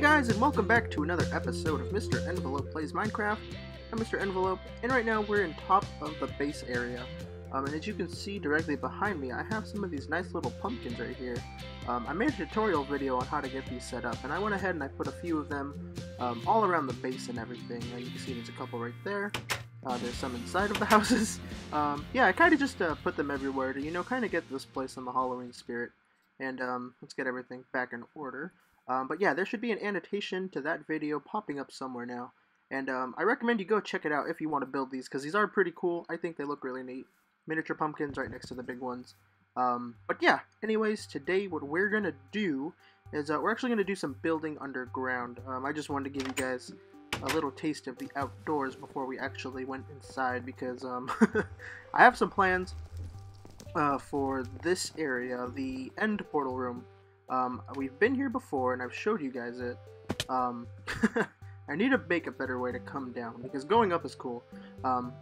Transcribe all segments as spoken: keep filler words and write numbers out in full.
Hey guys, and welcome back to another episode of Mister Envelope Plays Minecraft. I'm Mister Envelope, and right now we're in top of the base area. Um, and as you can see directly behind me, I have some of these nice little pumpkins right here. Um, I made a tutorial video on how to get these set up, and I went ahead and I put a few of them um, all around the base and everything. And you can see there's a couple right there. Uh, there's some inside of the houses. Um, yeah, I kind of just uh, put them everywhere to, you know, kind of get this place in the Halloween spirit. And um, let's get everything back in order. Um, but yeah, there should be an annotation to that video popping up somewhere now. And um, I recommend you go check it out if you want to build these, because these are pretty cool. I think they look really neat. Miniature pumpkins right next to the big ones. Um, but yeah, anyways, today what we're going to do is uh, we're actually going to do some building underground. Um, I just wanted to give you guys a little taste of the outdoors before we actually went inside, because um, I have some plans uh, for this area, the end portal room. Um, we've been here before, and I've showed you guys it. Um, I need to make a better way to come down, because going up is cool. Um,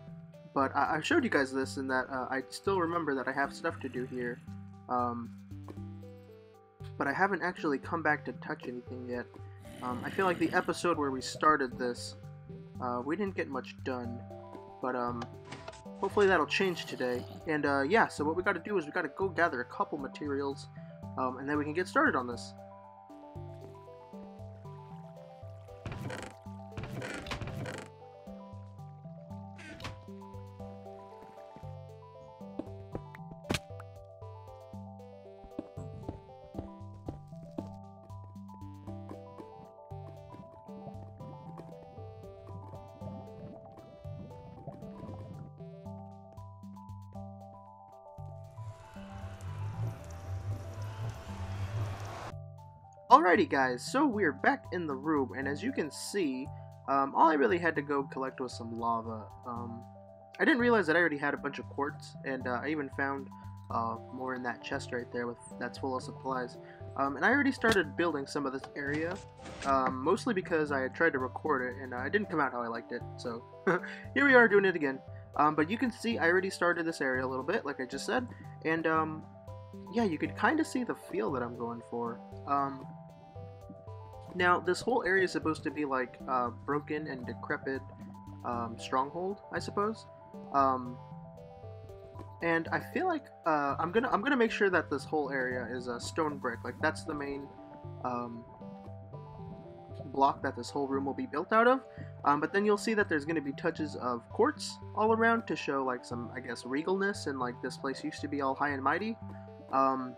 but I, I showed you guys this, and that uh, I still remember that I have stuff to do here. Um, but I haven't actually come back to touch anything yet. Um, I feel like the episode where we started this, uh, we didn't get much done. But um, hopefully that'll change today. And uh, yeah, so what we got to do is we got to go gather a couple materials. Um, and then we can get started on this. Alrighty guys, so we're back in the room, and as you can see, um, all I really had to go collect was some lava. Um, I didn't realize that I already had a bunch of quartz, and uh, I even found uh, more in that chest right there with that's full of supplies. Um, and I already started building some of this area, um, mostly because I had tried to record it, and uh, it didn't come out how I liked it, so here we are doing it again. Um, but you can see I already started this area a little bit, like I just said, and um, yeah, you could kind of see the feel that I'm going for. Um, Now, this whole area is supposed to be, like, uh, broken and decrepit um, stronghold, I suppose. Um, and I feel like uh, I'm gonna I'm gonna make sure that this whole area is a stone brick. Like, that's the main um, block that this whole room will be built out of. Um, but then you'll see that there's gonna be touches of quartz all around to show, like, some, I guess, regalness. And, like, this place used to be all high and mighty. Um...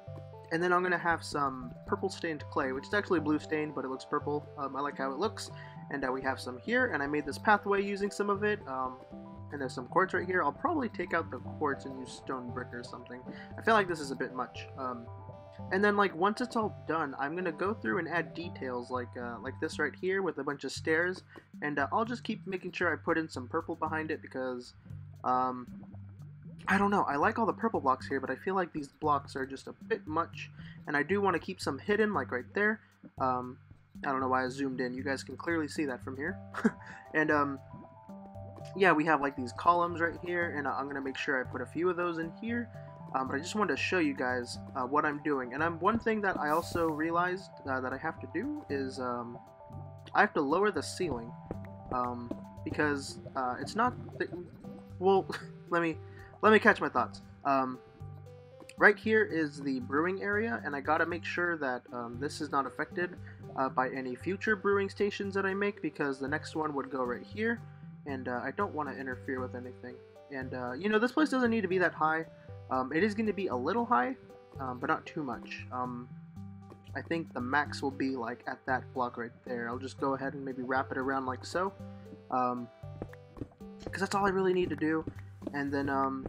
And then I'm going to have some purple stained clay, which is actually blue stained, but it looks purple. Um, I like how it looks. And uh, we have some here, and I made this pathway using some of it. Um, and there's some quartz right here. I'll probably take out the quartz and use stone brick or something. I feel like this is a bit much. Um, and then, like, once it's all done, I'm going to go through and add details like uh, like this right here with a bunch of stairs. And uh, I'll just keep making sure I put in some purple behind it because... Um, I don't know, I like all the purple blocks here, but I feel like these blocks are just a bit much, and I do want to keep some hidden, like right there. Um, I don't know why I zoomed in, you guys can clearly see that from here. and, um, yeah, we have, like, these columns right here, and uh, I'm going to make sure I put a few of those in here. Um, but I just wanted to show you guys uh, what I'm doing. And I'm one thing that I also realized uh, that I have to do is um, I have to lower the ceiling, um, because uh, it's not... Th well, let me... Let me catch my thoughts. Um, right here is the brewing area, and I gotta make sure that um, this is not affected uh, by any future brewing stations that I make, because the next one would go right here, and uh, I don't want to interfere with anything. And, uh, you know, this place doesn't need to be that high. Um, it is going to be a little high, um, but not too much. Um, I think the max will be, like, at that block right there. I'll just go ahead and maybe wrap it around like so, um, because that's all I really need to do. And then, um,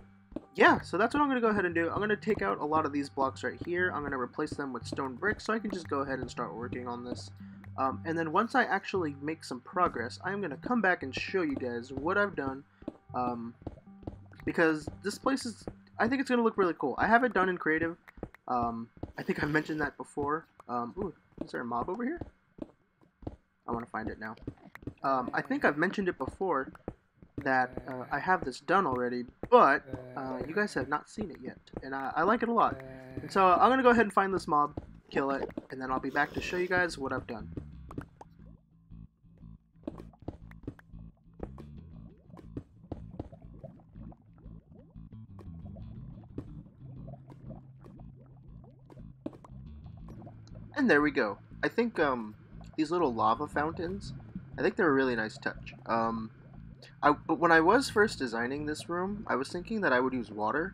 yeah, so that's what I'm going to go ahead and do. I'm going to take out a lot of these blocks right here. I'm going to replace them with stone bricks, so I can just go ahead and start working on this. Um, and then once I actually make some progress, I'm going to come back and show you guys what I've done. Um, because this place is, I think it's going to look really cool. I have it done in creative. Um, I think I mentioned that before. Um, ooh, is there a mob over here? I want to find it now. Um, I think I've mentioned it before. That uh, I have this done already, but uh, you guys have not seen it yet, and I, I like it a lot. And so uh, I'm gonna go ahead and find this mob, kill it, and then I'll be back to show you guys what I've done. And there we go. I think um, these little lava fountains, I think they're a really nice touch. Um, I, but when I was first designing this room, I was thinking that I would use water.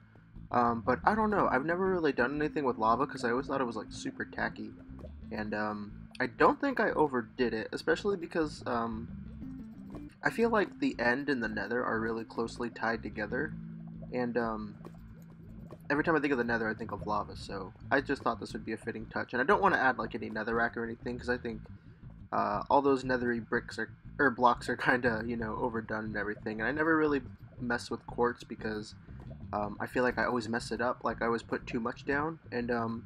Um, but I don't know. I've never really done anything with lava because I always thought it was like super tacky. And um, I don't think I overdid it, especially because um, I feel like the end and the nether are really closely tied together. And um, every time I think of the nether, I think of lava. So I just thought this would be a fitting touch. And I don't want to add like any netherrack or anything because I think uh, all those nethery bricks are, or blocks are kind of, you know, overdone and everything. And I never really mess with quartz because... Um, I feel like I always mess it up, like I always put too much down, and um,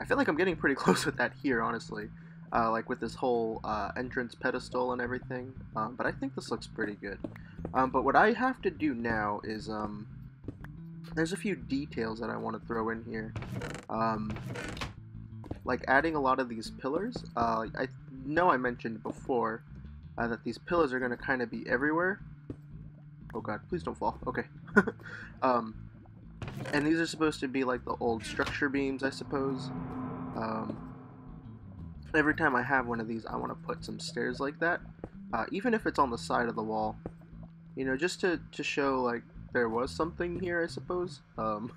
I feel like I'm getting pretty close with that here, honestly, uh, like with this whole uh, entrance pedestal and everything, um, but I think this looks pretty good. Um, but what I have to do now is, um, there's a few details that I want to throw in here, um, like adding a lot of these pillars. uh, I know I mentioned before uh, that these pillars are going to kind of be everywhere. Oh god, please don't fall. Okay. um, and these are supposed to be like the old structure beams, I suppose. Um, every time I have one of these, I want to put some stairs like that. Uh, even if it's on the side of the wall. You know, just to, to show like there was something here, I suppose. Um,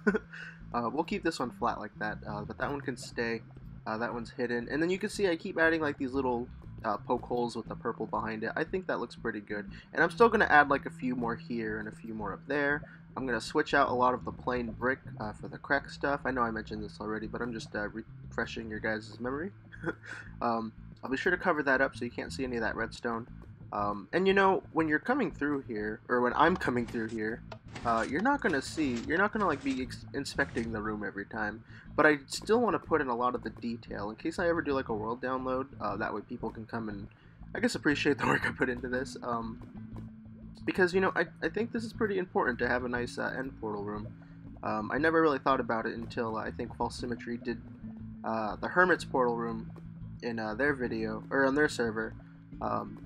uh, we'll keep this one flat like that, uh, but that one can stay. Uh, that one's hidden. And then you can see I keep adding like these little... Uh, poke holes with the purple behind it. I think that looks pretty good, and I'm still gonna add like a few more here and a few more up there. I'm gonna switch out a lot of the plain brick uh, for the crack stuff. I know I mentioned this already, but I'm just uh, refreshing your guys' memory. um, I'll be sure to cover that up so you can't see any of that redstone. Um, and you know, when you're coming through here, or when I'm coming through here, uh, you're not gonna see, you're not gonna like be ex inspecting the room every time, but I still want to put in a lot of the detail in case I ever do like a world download. Uh, that way people can come and I guess appreciate the work I put into this, um, because you know, I, I think this is pretty important to have a nice uh, end portal room. um, I never really thought about it until uh, I think False Symmetry did uh, the Hermit's portal room in uh, their video, or on their server. um,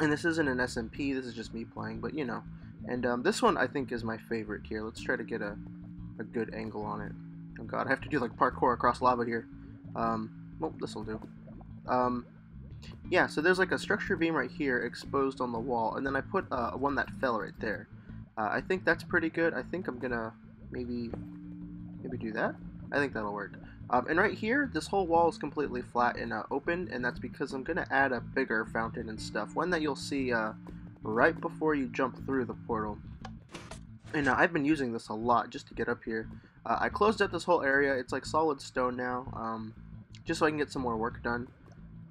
And this isn't an S M P, this is just me playing, but you know. And um, this one I think is my favorite here. Let's try to get a, a good angle on it. Oh god, I have to do like parkour across lava here. Um, well, this'll do. Um, yeah, so there's like a structure beam right here exposed on the wall, and then I put uh, one that fell right there. Uh, I think that's pretty good. I think I'm gonna maybe, maybe do that? I think that'll work. Um, and right here, this whole wall is completely flat and uh, open, and that's because I'm going to add a bigger fountain and stuff. One that you'll see uh, right before you jump through the portal. And uh, I've been using this a lot just to get up here. Uh, I closed up this whole area. It's like solid stone now, um, just so I can get some more work done.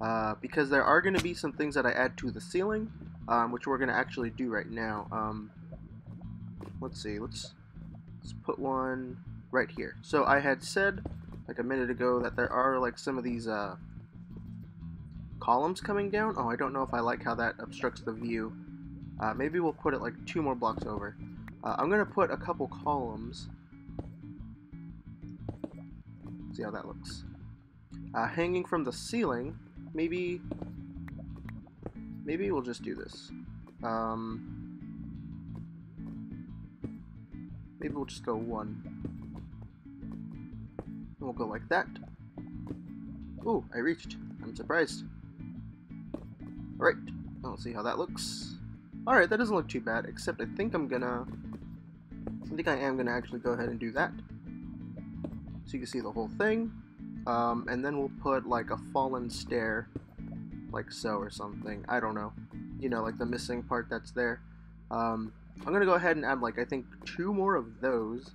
Uh, because there are going to be some things that I add to the ceiling, um, which we're going to actually do right now. Um, let's see. Let's, let's put one right here. So I had said... like a minute ago that there are like some of these uh, columns coming down. Oh, I don't know if I like how that obstructs the view. Uh, maybe we'll put it like two more blocks over. Uh, I'm gonna put a couple columns. See how that looks. Uh, hanging from the ceiling. Maybe. Maybe we'll just do this. Um, maybe we'll just go one. We'll go like that. Ooh, I reached. I'm surprised. Alright, I'll see how that looks. Alright, that doesn't look too bad, except I think I'm gonna... I think I am gonna actually go ahead and do that. So you can see the whole thing. Um, and then we'll put like a fallen stair, like so or something. I don't know. You know, like the missing part that's there. Um, I'm gonna go ahead and add like, I think, two more of those.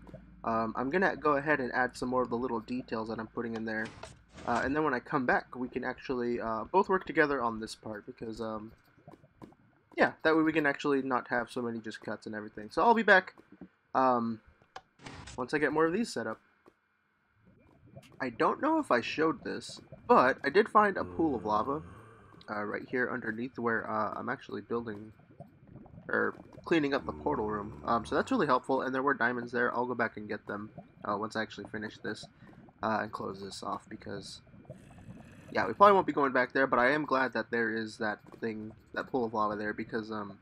Um, I'm going to go ahead and add some more of the little details that I'm putting in there. Uh, and then when I come back, we can actually uh, both work together on this part because, um, yeah, that way we can actually not have so many just cuts and everything. So I'll be back um, once I get more of these set up. I don't know if I showed this, but I did find a pool of lava uh, right here underneath where uh, I'm actually building... or cleaning up the portal room, um, so that's really helpful, and there were diamonds there. I'll go back and get them uh, once I actually finish this uh, and close this off, because yeah, we probably won't be going back there, but I am glad that there is that thing, that pool of lava there, because um,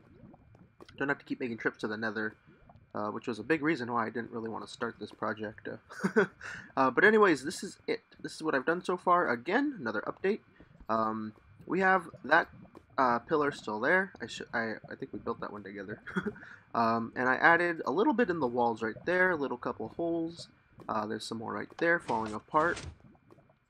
I don't have to keep making trips to the nether uh, which was a big reason why I didn't really want to start this project. Uh, uh, but anyways, this is it. This is what I've done so far. Again, another update. Um, we have that uh, pillar still there. I, sh I, I think we built that one together. um, and I added a little bit in the walls right there, a little couple holes. Uh, there's some more right there falling apart.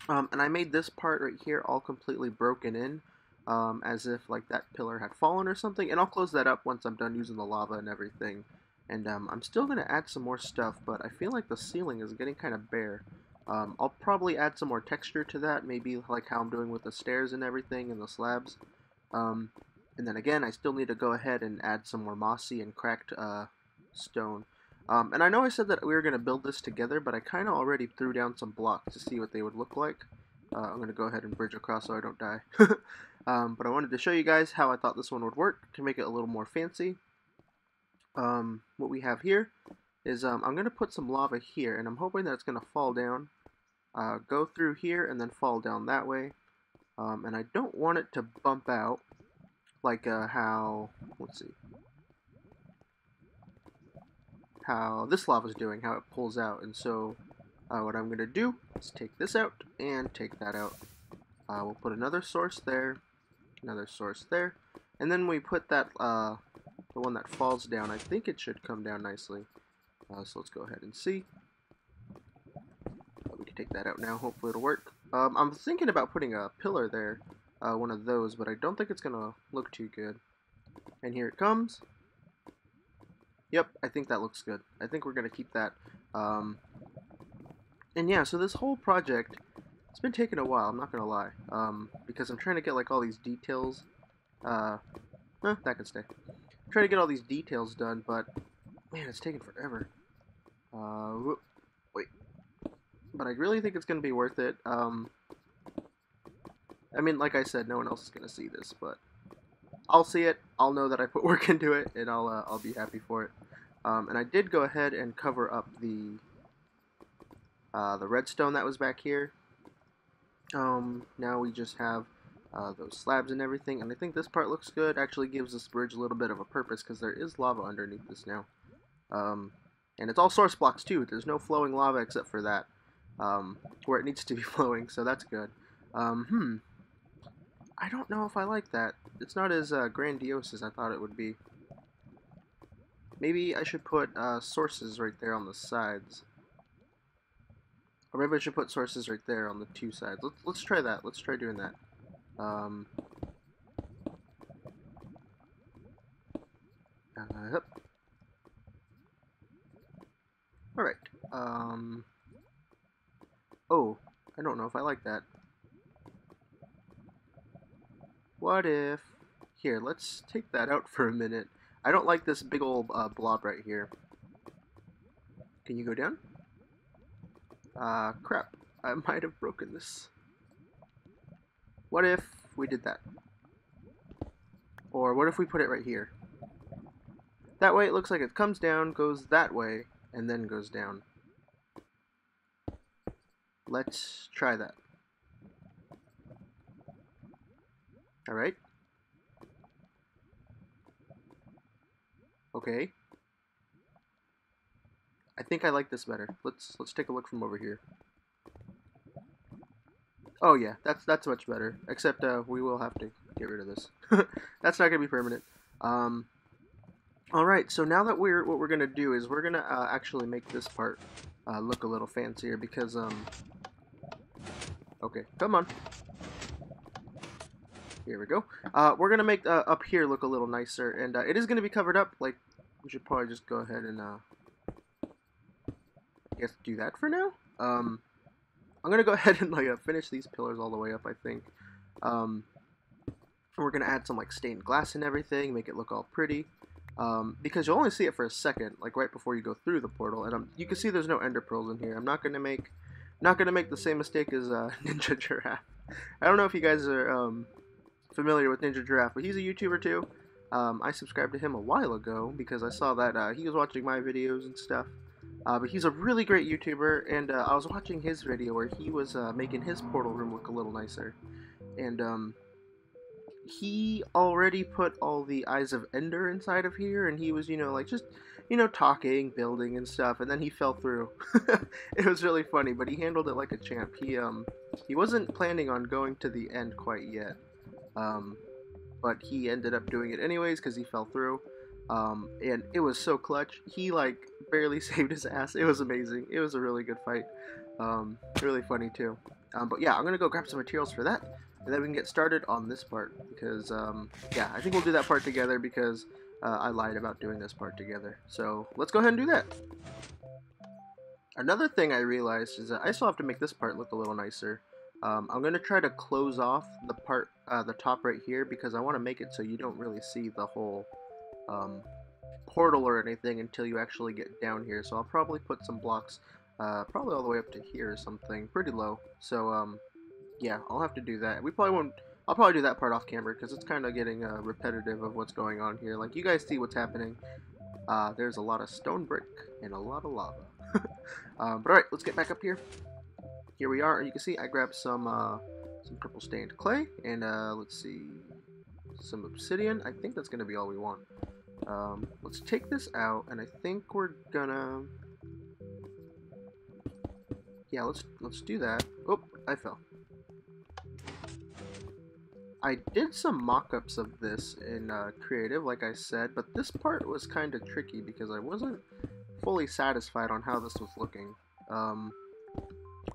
Um, and I made this part right here all completely broken in, um, as if like that pillar had fallen or something. And I'll close that up once I'm done using the lava and everything. And um, I'm still going to add some more stuff, but I feel like the ceiling is getting kind of bare. Um, I'll probably add some more texture to that, maybe like how I'm doing with the stairs and everything and the slabs. Um, and then again, I still need to go ahead and add some more mossy and cracked uh, stone. Um, and I know I said that we were going to build this together, but I kind of already threw down some blocks to see what they would look like. Uh, I'm going to go ahead and bridge across so I don't die. um, but I wanted to show you guys how I thought this one would work to make it a little more fancy. Um, what we have here is um, I'm going to put some lava here, and I'm hoping that it's going to fall down, uh, go through here, and then fall down that way. Um, and I don't want it to bump out like uh, how, let's see. how this lava is doing, how it pulls out. And so uh, what I'm going to do is take this out and take that out. Uh, we'll put another source there, another source there, and then we put that, uh, the one that falls down, I think it should come down nicely. Uh, so let's go ahead and see. Uh, we can take that out now, hopefully it'll work. Um, I'm thinking about putting a pillar there, uh, one of those, but I don't think it's going to look too good. And here it comes. Yep, I think that looks good. I think we're going to keep that. Um, and yeah, so this whole project, it's been taking a while, I'm not going to lie. Um, because I'm trying to get like all these details. Uh, eh, that can stay. I'm trying to get all these details done, but man, it's taking forever. Uh, wait. But I really think it's going to be worth it. Um, I mean, like I said, no one else is going to see this, but I'll see it, I'll know that I put work into it, and I'll, uh, I'll be happy for it. Um, and I did go ahead and cover up the uh, the redstone that was back here. Um, now we just have uh, those slabs and everything, and I think this part looks good. Actually gives this bridge a little bit of a purpose, because there is lava underneath this now. Um, and it's all source blocks too, there's no flowing lava except for that, um, where it needs to be flowing, so that's good. Um, hmm. I don't know if I like that. It's not as uh, grandiose as I thought it would be. Maybe I should put uh, sources right there on the sides. Or maybe I should put sources right there on the two sides. Let's, let's try that. Let's try doing that. Um, uh, Alright. Um, oh, I don't know if I like that. What if... Here, let's take that out for a minute. I don't like this big old uh, blob right here. Can you go down? Uh, crap. I might have broken this. What if we did that? Or what if we put it right here? That way it looks like it comes down, goes that way, and then goes down. Let's try that. Alright. Okay. I think I like this better. Let's let's take a look from over here. Oh yeah, that's that's much better. Except uh, we will have to get rid of this. That's not gonna be permanent. Um. All right. So now that we're what we're gonna do is we're gonna uh, actually make this part uh, look a little fancier because um. Okay, come on. Here we go. Uh, we're going to make uh, up here look a little nicer, and uh, it is going to be covered up. Like, we should probably just go ahead and, uh, I guess do that for now. Um, I'm going to go ahead and like uh, finish these pillars all the way up, I think. Um, we're going to add some, like, stained glass and everything, make it look all pretty. Um, because you'll only see it for a second, like, right before you go through the portal. And um, you can see there's no ender pearls in here. I'm not going to make, not going to make the same mistake as uh, NinjehGiraffe. I don't know if you guys are, um... familiar with NinjehGiraffe, but he's a YouTuber too. Um, I subscribed to him a while ago because I saw that uh, he was watching my videos and stuff. Uh, but he's a really great YouTuber, and uh, I was watching his video where he was uh, making his portal room look a little nicer. And um, he already put all the Eyes of Ender inside of here, and he was, you know, like just you know, talking, building and stuff, and then he fell through. It was really funny, but he handled it like a champ. He, um, he wasn't planning on going to the end quite yet, um, but he ended up doing it anyways because he fell through, um, and it was so clutch. He, like, barely saved his ass. It was amazing. It was a really good fight, um, really funny too. Um, but yeah, I'm gonna go grab some materials for that, and then we can get started on this part, because, um, yeah, I think we'll do that part together, because... Uh, I lied about doing this part together, so let's go ahead and do that. Another thing I realized is that I still have to make this part look a little nicer. Um, I'm going to try to close off the part, uh, the top right here, because I want to make it so you don't really see the whole um, portal or anything until you actually get down here. So I'll probably put some blocks, uh, probably all the way up to here or something, pretty low. So um, yeah, I'll have to do that. We probably won't. I'll probably do that part off camera because it's kind of getting uh, repetitive of what's going on here. Like, you guys see what's happening. Uh, there's a lot of stone brick and a lot of lava. um, but alright, let's get back up here. Here we are. You can see I grabbed some uh, some purple stained clay and uh, let's see, some obsidian. I think that's going to be all we want. Um, let's take this out, and I think we're gonna... Yeah, let's, let's do that. Oh, I fell. I did some mock-ups of this in uh, creative, like I said, but this part was kind of tricky because I wasn't fully satisfied on how this was looking. Um,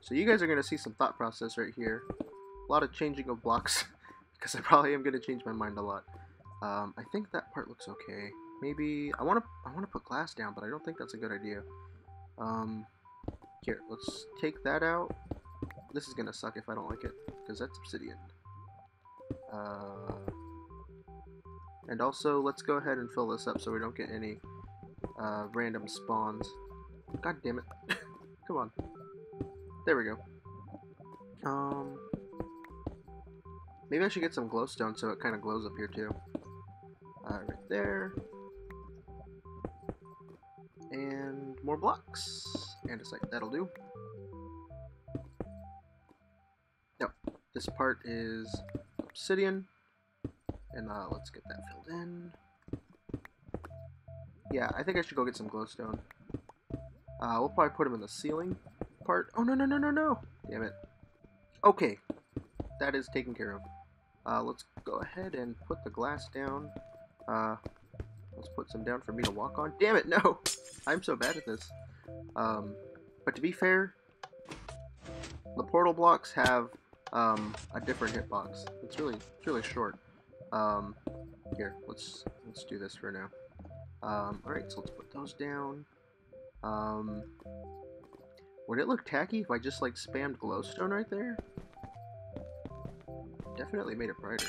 so you guys are going to see some thought process right here. A lot of changing of blocks because I probably am going to change my mind a lot. Um, I think that part looks okay. Maybe I want to I want to put glass down, but I don't think that's a good idea. Um, here, let's take that out. This is going to suck if I don't like it because that's obsidian. Uh, and also, let's go ahead and fill this up so we don't get any uh, random spawns. God damn it. Come on. There we go. Um, maybe I should get some glowstone so it kind of glows up here too. Uh, right there. And more blocks. And it's like, that'll do. No, this part is... obsidian, and uh, let's get that filled in. Yeah, I think I should go get some glowstone. Uh, we'll probably put them in the ceiling part. Oh, no, no, no, no, no! Damn it. Okay, that is taken care of. Uh, let's go ahead and put the glass down. Uh, let's put some down for me to walk on. Damn it, no! I'm so bad at this. Um, but to be fair, the portal blocks have... Um, a different hitbox. It's really, it's really short. Um, here, let's let's do this for now. Um, all right, so let's put those down. Um, would it look tacky if I just like spammed glowstone right there? Definitely made it brighter.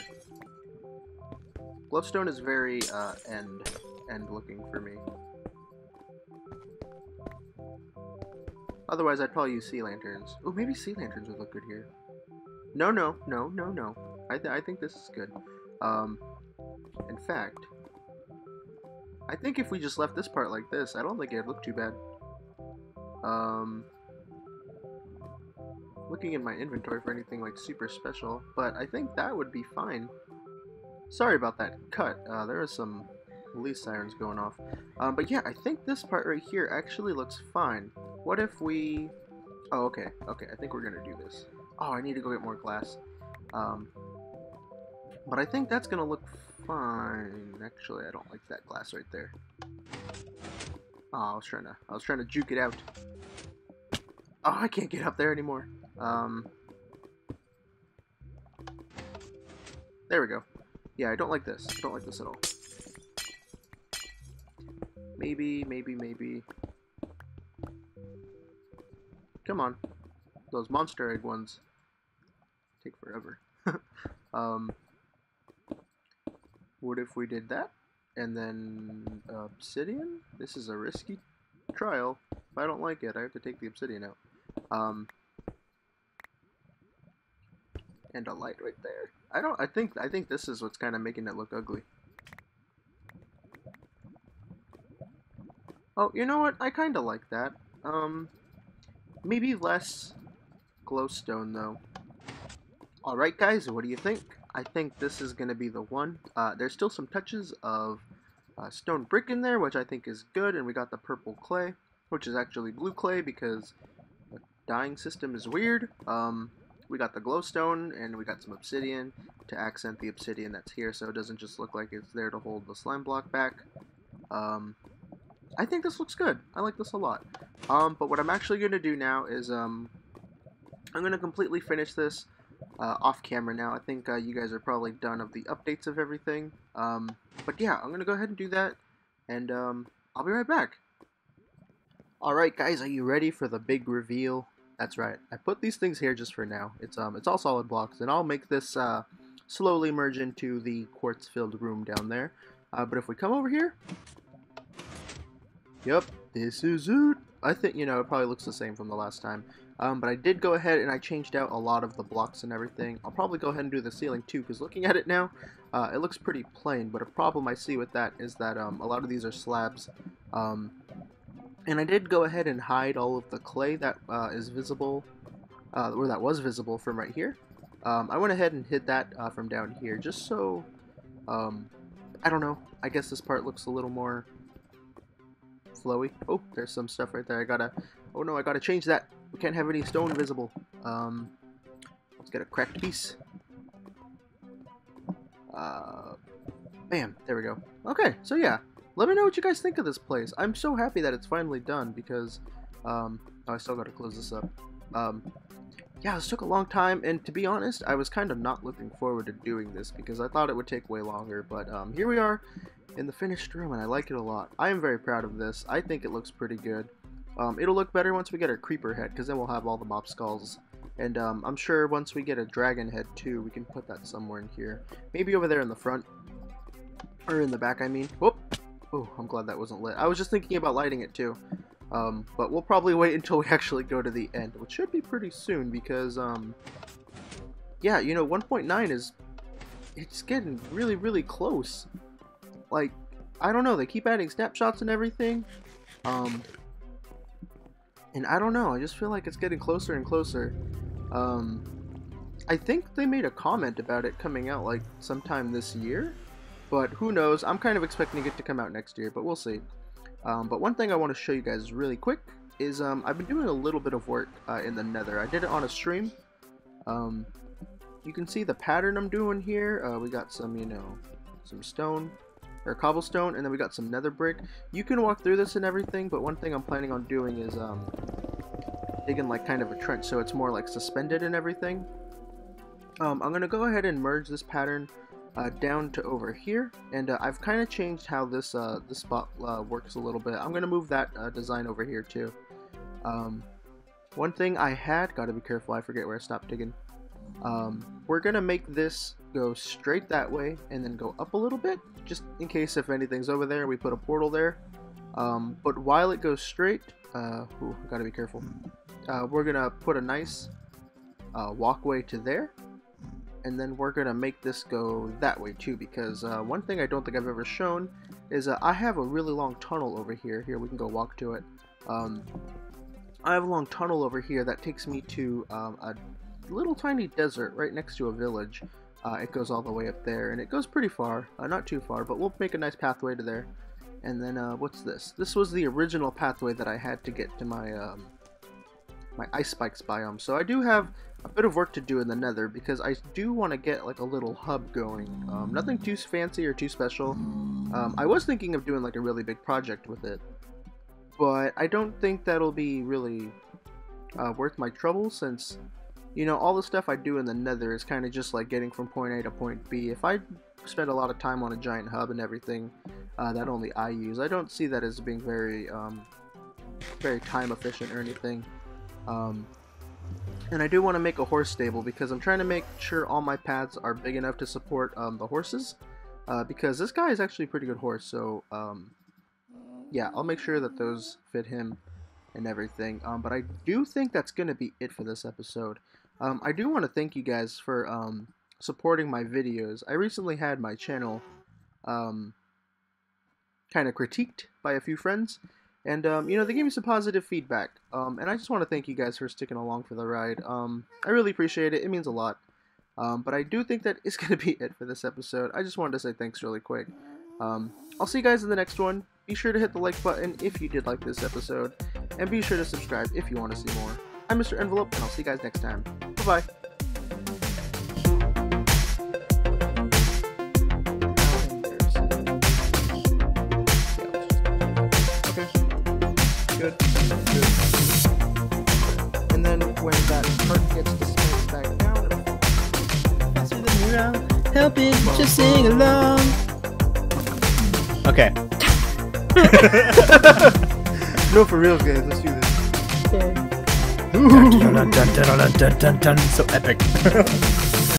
Glowstone is very uh, end end looking for me. Otherwise, I'd probably use sea lanterns. Oh, maybe sea lanterns would look good here. No, no, no, no, no. I, th I think this is good. Um, in fact, I think if we just left this part like this, I don't think it'd look too bad. Um, looking in my inventory for anything like super special, but I think that would be fine. Sorry about that cut. Uh, there are some police sirens going off. Um, but yeah, I think this part right here actually looks fine. What if we... Oh, okay, okay, I think we're gonna do this. Oh, I need to go get more glass. Um, but I think that's going to look fine. Actually, I don't like that glass right there. Oh, I was trying to, I was trying to juke it out. Oh, I can't get up there anymore. Um, there we go. Yeah, I don't like this. I don't like this at all. Maybe, maybe, maybe. Come on. Those monster egg ones take forever. um, what if we did that? And then obsidian? This is a risky trial. If I don't like it, I have to take the obsidian out. Um, and a light right there. I don't. I think. I think this is what's kind of making it look ugly. Oh, you know what? I kind of like that. Um, maybe less. Glowstone though. Alright guys, what do you think? I think this is going to be the one. Uh, there's still some touches of uh, stone brick in there, which I think is good, and we got the purple clay, which is actually blue clay because the dyeing system is weird. Um, we got the glowstone, and we got some obsidian to accent the obsidian that's here, so it doesn't just look like it's there to hold the slime block back. Um, I think this looks good. I like this a lot. Um, but what I'm actually going to do now is um, I'm going to completely finish this uh, off camera now. I think uh, you guys are probably done of the updates of everything. Um, but yeah, I'm going to go ahead and do that, and um, I'll be right back. Alright guys, are you ready for the big reveal? That's right, I put these things here just for now. It's um, it's all solid blocks, and I'll make this uh, slowly merge into the quartz-filled room down there. Uh, but if we come over here, yep, this is it. I think, you know, it probably looks the same from the last time. Um, but I did go ahead and I changed out a lot of the blocks and everything. I'll probably go ahead and do the ceiling too, because looking at it now, uh, it looks pretty plain. But a problem I see with that is that um, a lot of these are slabs. Um, and I did go ahead and hide all of the clay that uh, is visible, uh, or that was visible from right here. Um, I went ahead and hid that uh, from down here, just so, um, I don't know, I guess this part looks a little more flowy. Oh, there's some stuff right there. I gotta, oh no, I gotta change that. We can't have any stone visible. Um, let's get a cracked piece. Uh, bam, there we go. Okay, so yeah, let me know what you guys think of this place. I'm so happy that it's finally done because, um, oh, I still gotta close this up. Um, yeah, this took a long time, and to be honest, I was kind of not looking forward to doing this because I thought it would take way longer, but um, here we are in the finished room, and I like it a lot. I am very proud of this. I think it looks pretty good. Um, it'll look better once we get our creeper head, because then we'll have all the mob skulls, and um, I'm sure once we get a dragon head too, we can put that somewhere in here. Maybe over there in the front, or in the back, I mean. Whoop! Oh, I'm glad that wasn't lit. I was just thinking about lighting it too. Um, but we'll probably wait until we actually go to the end, which should be pretty soon because, um, yeah, you know, one point nine is, it's getting really, really close. Like, I don't know, they keep adding snapshots and everything, um, and I don't know, I just feel like it's getting closer and closer. Um, I think they made a comment about it coming out, like, sometime this year, but who knows, I'm kind of expecting it to come out next year, but we'll see. Um, but one thing I want to show you guys really quick is um, I've been doing a little bit of work uh, in the nether. I did it on a stream. Um, you can see the pattern I'm doing here. Uh, we got some, you know, some stone or cobblestone, and then we got some nether brick. You can walk through this and everything, but one thing I'm planning on doing is um, digging like kind of a trench so it's more like suspended and everything. Um, I'm going to go ahead and merge this pattern Uh, down to over here, and uh, I've kind of changed how this uh, this spot uh, works a little bit. I'm gonna move that uh, design over here too. Um, one thing I had, gotta be careful, I forget where I stopped digging. Um, we're gonna make this go straight that way and then go up a little bit, just in case if anything's over there, we put a portal there. Um, but while it goes straight, uh, ooh, gotta be careful, uh, we're gonna put a nice uh, walkway to there. And then we're gonna make this go that way too, because uh, one thing I don't think I've ever shown is uh, I have a really long tunnel over here. Here, we can go walk to it. Um, I have a long tunnel over here that takes me to um, a little tiny desert right next to a village. Uh, it goes all the way up there, and it goes pretty far. Uh, not too far, but we'll make a nice pathway to there. And then uh, what's this? This was the original pathway that I had to get to my um, my ice spikes biome. So I do have a bit of work to do in the nether because I do want to get like a little hub going. Um, nothing too fancy or too special. Um, I was thinking of doing like a really big project with it, but I don't think that'll be really uh, worth my trouble since, you know, all the stuff I do in the nether is kind of just like getting from point A to point B. If I spend a lot of time on a giant hub and everything uh, that only I use, I don't see that as being very, um, very time efficient or anything. Um, and I do want to make a horse stable because I'm trying to make sure all my paths are big enough to support um, the horses, uh, because this guy is actually a pretty good horse, so um, yeah, I'll make sure that those fit him and everything. Um, but I do think that's going to be it for this episode. Um, I do want to thank you guys for um, supporting my videos. I recently had my channel um, kind of critiqued by a few friends. And, um, you know, they gave me some positive feedback, um, and I just want to thank you guys for sticking along for the ride. Um, I really appreciate it. It means a lot. Um, but I do think that is going to be it for this episode. I just wanted to say thanks really quick. Um, I'll see you guys in the next one. Be sure to hit the like button if you did like this episode, and be sure to subscribe if you want to see more. I'm Mister Envelope, and I'll see you guys next time. Bye-bye. Good. Good. And then when that part gets displaced back down, faster than you know, help it, well, just sing along. Okay. No, for real, guys. Let's do this. Okay. Dun, dun, dun, dun, dun, dun, dun, dun, so epic.